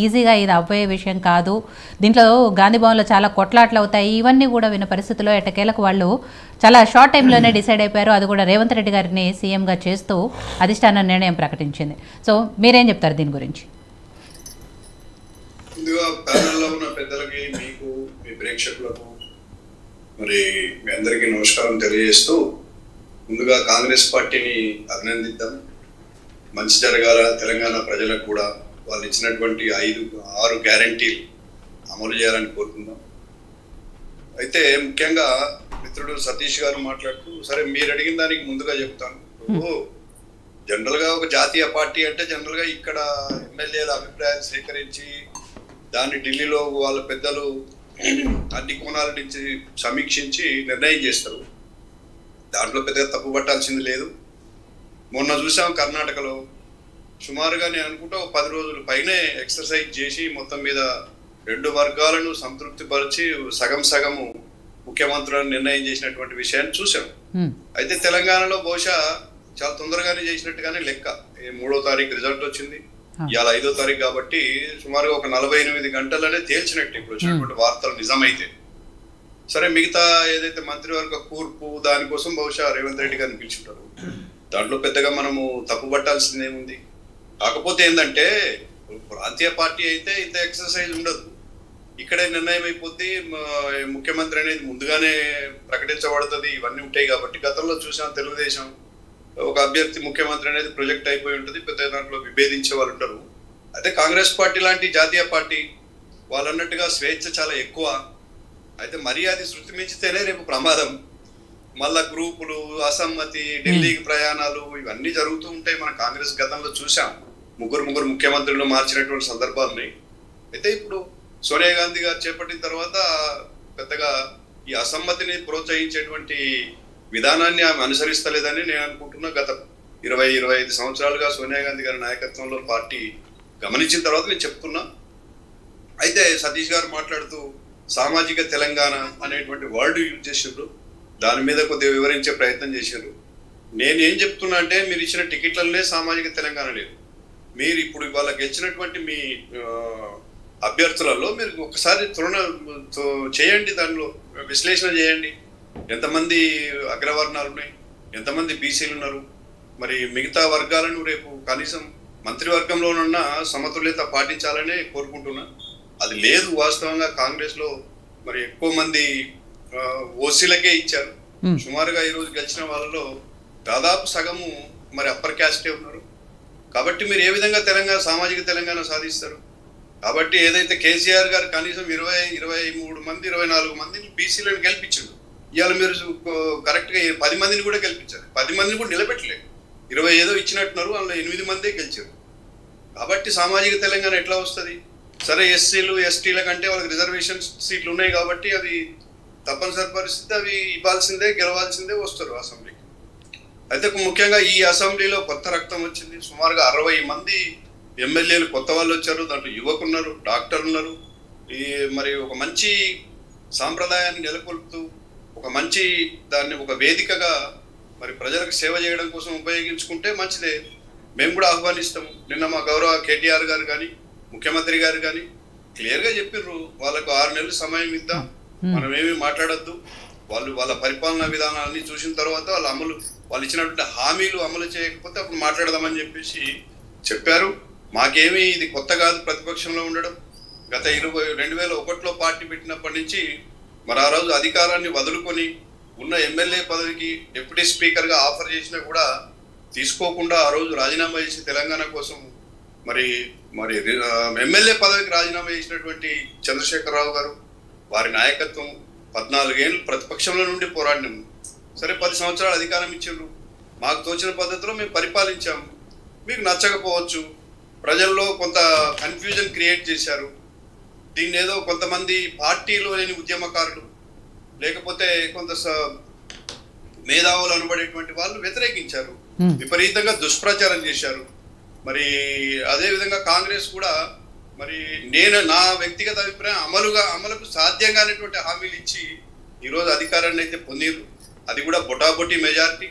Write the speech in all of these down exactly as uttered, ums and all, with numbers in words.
ఈజీగా ఇది అవపోయే విషయం కాదు. దీంట్లో గాంధీ భవన్లో చాలా కొట్లాట్లు అవుతాయి. ఇవన్నీ కూడా విన్న పరిస్థితుల్లో ఎటకేలకు వాళ్ళు చాలా షార్ట్ టైంలోనే డిసైడ్ అయిపోయారు. అది కూడా రేవంత్ రెడ్డి గారిని సీఎంగా చేస్తూ అధిష్టానం నిర్ణయం ప్రకటించింది. సో మీరేం చెప్తారు దీని గురించి? ముందుగా ప్యానెల్లో ఉన్న పెద్దలకి, మీకు, మీ ప్రేక్షకులకు మరి మీ అందరికీ నమస్కారం తెలియజేస్తూ, ముందుగా కాంగ్రెస్ పార్టీని అభినందిద్దాం. మంచి జరగాల తెలంగాణ ప్రజలకు కూడా వాళ్ళు ఇచ్చినటువంటి ఐదు ఆరు గ్యారంటీలు అమలు చేయాలని కోరుకుందాం. అయితే ముఖ్యంగా మిత్రుడు సతీష్ గారు మాట్లాడుతూ, సరే మీరు అడిగిన దానికి ముందుగా చెప్తాను. జనరల్గా ఒక జాతీయ పార్టీ అంటే జనరల్గా ఇక్కడ ఎమ్మెల్యేల అభిప్రాయాలు సేకరించి దాన్ని ఢిల్లీలో వాళ్ళ పెద్దలు అన్ని కోణాల నుంచి సమీక్షించి నిర్ణయం చేస్తారు. దాంట్లో పెద్దగా తప్పు పట్టాల్సింది లేదు. మొన్న చూసాం కర్ణాటకలో సుమారుగా నేను అనుకుంటా పది రోజుల పైనే ఎక్సర్సైజ్ చేసి మొత్తం మీద రెండు వర్గాలను సంతృప్తిపరిచి సగం సగము ముఖ్యమంత్రులను నిర్ణయం చేసినటువంటి విషయాన్ని చూసాం. అయితే తెలంగాణలో బహుశా చాలా తొందరగానే చేసినట్టుగానే లెక్క. మూడో తారీఖు రిజల్ట్ వచ్చింది, ఇవాళ ఐదో తారీఖు కాబట్టి సుమారుగా ఒక నలభై ఎనిమిది గంటలనే తేల్చినట్టు ఇప్పుడు వచ్చినటువంటి వార్తలు నిజమైతే. సరే, మిగతా ఏదైతే మంత్రివర్గ కూర్పు దానికోసం బహుశా రేవంత్ రెడ్డి గారిని పిలిచుంటారు. దాంట్లో పెద్దగా మనము తప్పు పట్టాల్సిందేముంది. కాకపోతే ఏంటంటే ప్రాంతీయ పార్టీ అయితే ఇంత ఎక్సర్సైజ్ ఉండదు, ఇక్కడే నిర్ణయం అయిపోద్ది, ముఖ్యమంత్రి అనేది ముందుగానే ప్రకటించబడుతుంది, ఇవన్నీ ఉంటాయి. కాబట్టి గతంలో చూసిన తెలుగుదేశం ఒక అభ్యర్థి ముఖ్యమంత్రి అనేది ప్రొజెక్ట్ అయిపోయి ఉంటుంది, పెద్ద దాంట్లో విభేదించే వాళ్ళు ఉంటారు. అయితే కాంగ్రెస్ పార్టీ లాంటి జాతీయ పార్టీ వాళ్ళు అన్నట్టుగా స్వేచ్ఛ చాలా ఎక్కువ. అయితే మరీ అది శృతి మించితేనే రేపు ప్రమాదం. మళ్ళా గ్రూపులు, అసమ్మతి, ఢిల్లీకి ప్రయాణాలు, ఇవన్నీ జరుగుతూ ఉంటాయి. మన కాంగ్రెస్ గతంలో చూసాం, ముగ్గురు ముగ్గురు ముఖ్యమంత్రులు మార్చినటువంటి సందర్భాలని. అయితే ఇప్పుడు సోనియా గాంధీ గారు చేపట్టిన తర్వాత పెద్దగా ఈ అసమ్మతిని ప్రోత్సహించేటువంటి విధానాన్ని ఆమె అనుసరిస్తలేదని నేను అనుకుంటున్నా. గత ఇరవై ఇరవై ఐదు సంవత్సరాలుగా సోనియా గాంధీ గారి నాయకత్వంలో పార్టీ గమనించిన తర్వాత నేను చెప్తున్నా. అయితే సతీష్ గారు మాట్లాడుతూ సామాజిక తెలంగాణ అనేటువంటి వర్డ్ యూజ్ చేసినప్పుడు దాని మీద కొద్దిగా వివరించే ప్రయత్నం చేశారు. నేను ఏం చెప్తున్నా అంటే, మీరు ఇచ్చిన టికెట్లనే సామాజిక తెలంగాణ లేదు. మీరు ఇప్పుడు ఇవాళ గెలిచినటువంటి మీ అభ్యర్థులలో మీరు ఒకసారి తులన చేయండి, దానిలో విశ్లేషణ చేయండి. ఎంతమంది అగ్రవర్ణాలు ఉన్నాయి, ఎంతమంది బీసీలు ఉన్నారు, మరి మిగతా వర్గాలను రేపు కనీసం మంత్రివర్గంలోనున్న సమతుల్యత పాటించాలనే కోరుకుంటున్నా. అది లేదు. వాస్తవంగా కాంగ్రెస్లో మరి ఎక్కువ మంది ఓసీలకే ఇచ్చారు. సుమారుగా ఈరోజు గెలిచిన వాళ్ళలో దాదాపు సగము మరి అప్పర్ క్యాస్టే ఉన్నారు. కాబట్టి మీరు ఏ విధంగా తెలంగాణ సామాజిక తెలంగాణ సాధిస్తారు? కాబట్టి ఏదైతే కేసీఆర్ గారు కనీసం ఇరవై ఇరవై మూడు మంది ఇరవై నాలుగు మందిని బీసీలను గెలిపించారు. ఇవాళ మీరు కరెక్ట్గా పది మందిని కూడా గెలిపించారు, పది మందిని కూడా నిలబెట్టలేదు. ఇరవై ఏదో ఇచ్చినట్టున్నారు, వాళ్ళు ఎనిమిది మందే గెలిచారు. కాబట్టి సామాజిక తెలంగాణ ఎట్లా వస్తుంది? సరే, ఎస్సీలు ఎస్టీల కంటే వాళ్ళకి రిజర్వేషన్ సీట్లు ఉన్నాయి కాబట్టి అవి తప్పనిసరి పరిస్థితి, అవి ఇవ్వాల్సిందే, గెలవాల్సిందే వస్తారు అసెంబ్లీకి. అయితే ముఖ్యంగా ఈ అసెంబ్లీలో కొత్త రక్తం వచ్చింది. సుమారుగా అరవై మంది ఎమ్మెల్యేలు కొత్త వాళ్ళు వచ్చారు. దాంట్లో యువకున్నారు, డాక్టర్లు ఉన్నారు. ఈ మరి ఒక మంచి సాంప్రదాయాన్ని నెలకొల్పుతూ ఒక మంచి దాన్ని ఒక వేదికగా మరి ప్రజలకు సేవ చేయడం కోసం ఉపయోగించుకుంటే మంచిదే. మేము కూడా ఆహ్వానిస్తాము. నిన్న మా గౌరవ కేటీఆర్ గారు కానీ ముఖ్యమంత్రి గారు కానీ క్లియర్గా చెప్పిర్రు, వాళ్ళకు ఆరు నెలలు సమయం ఇద్దాం, మనం ఏమి మాట్లాడద్దు, వాళ్ళు వాళ్ళ పరిపాలనా విధానాన్ని చూసిన తర్వాత వాళ్ళ అమలు వాళ్ళు ఇచ్చినటువంటి హామీలు అమలు చేయకపోతే అప్పుడు మాట్లాడదామని చెప్పేసి చెప్పారు. మాకేమీ ఇది కొత్త కాదు ప్రతిపక్షంలో ఉండడం. గత ఇరవై రెండు వేల ఒకటిలో పార్టీ పెట్టినప్పటి నుంచి మరి ఆ రోజు అధికారాన్ని వదులుకొని ఉన్న ఎమ్మెల్యే పదవికి డిప్యూటీ స్పీకర్గా ఆఫర్ చేసినా కూడా తీసుకోకుండా ఆ రోజు రాజీనామా చేసి తెలంగాణ కోసం మరి మరి ఎమ్మెల్యే పదవికి రాజీనామా చేసినటువంటి చంద్రశేఖరరావు గారు, వారి నాయకత్వం, పద్నాలుగేళ్ళు ప్రతిపక్షంలో నుండి పోరాడినాము. సరే, పది సంవత్సరాలు అధికారం ఇచ్చారు. మాకు తోచిన పద్ధతిలో మేము పరిపాలించాము. మీకు నచ్చకపోవచ్చు, ప్రజల్లో కొంత కన్ఫ్యూజన్ క్రియేట్ చేశారు. దీన్ని ఏదో కొంతమంది పార్టీలో లేని ఉద్యమకారులు లేకపోతే కొంత మేధావులు అనబడేటువంటి వాళ్ళు వ్యతిరేకించారు, విపరీతంగా దుష్ప్రచారం చేశారు. మరి అదేవిధంగా కాంగ్రెస్ కూడా మరి నేను నా వ్యక్తిగత అభిప్రాయం అమలుగా అమలుకు సాధ్యంగానేటువంటి హామీలు ఇచ్చి ఈరోజు అధికారాన్ని అయితే పొందిరు. అది కూడా బొటాబొటి మెజార్టీ,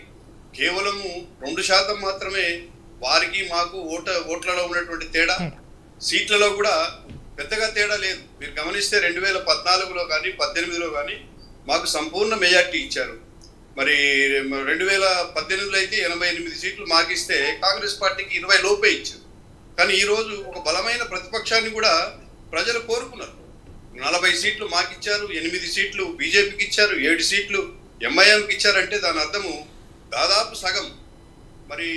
కేవలము రెండు శాతం మాత్రమే వారికి మాకు ఓట ఓట్లలో ఉన్నటువంటి తేడా. సీట్లలో కూడా పెద్దగా తేడా లేదు। మీరు గమనిస్తే రెండు వేల పద్నాలుగు లో గాని పద్దెనిమిది లో గాని మాకు సంపూర్ణ మెజారిటీ ఇచ్చారు। మరి రెండు వేల పద్దెనిమిది లో అయితే ఎనభై ఎనిమిది సీట్లు మాకు ఇస్తే కాంగ్రెస్ పార్టీకి ఇరవై లోపే ఇచ్చారు। కానీ ఈ రోజు ఒక బలమైన ప్రతిపక్షాన్ని కూడా ప్రజలు కోరుకున్నారు। నలభై సీట్లు మాకు ఇచ్చారు, ఎనిమిది సీట్లు బీజేపీకి ఇచ్చారు, ఏడు సీట్లు ఎంఐఎంకి ఇచ్చారంటే దాని అర్థము దాదాపు సగం। మరి